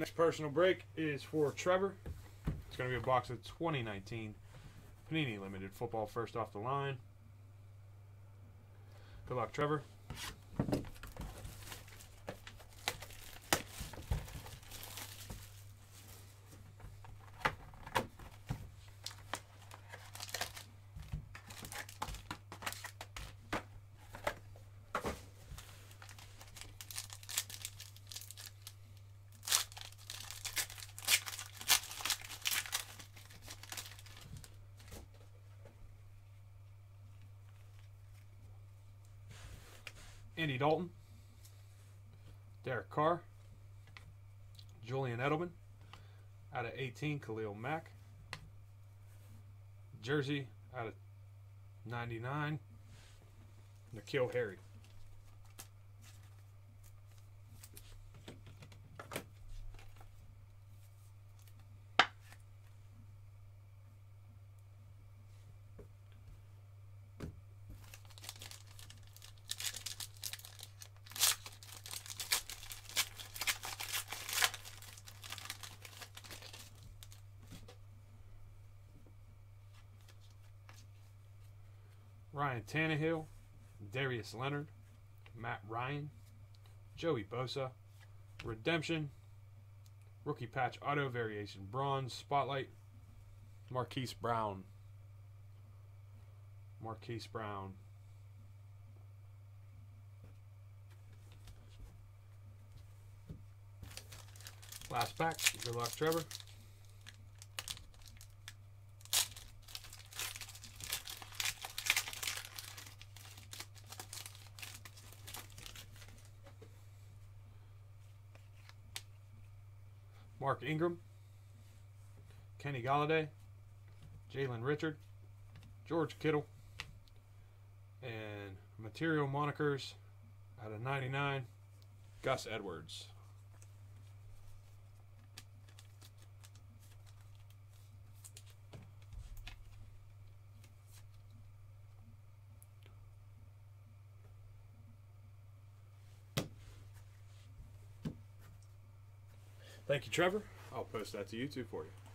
Next personal break is for Trevor. It's going to be a box of 2019 Panini Limited football first off the line. Good luck, Trevor. Andy Dalton, Derek Carr, Julian Edelman, out of 18, Khalil Mack, jersey out of 99, Nikhil Harry. Ryan Tannehill, Darius Leonard, Matt Ryan, Joey Bosa, Redemption, Rookie Patch Auto Variation Bronze, Spotlight, Marquise Brown. Marquise Brown. Last pack. Good luck, Trevor. Mark Ingram, Kenny Golladay, Jalen Richard, George Kittle, and material monikers out of 99, Gus Edwards. Thank you, Trevor. I'll post that to YouTube for you.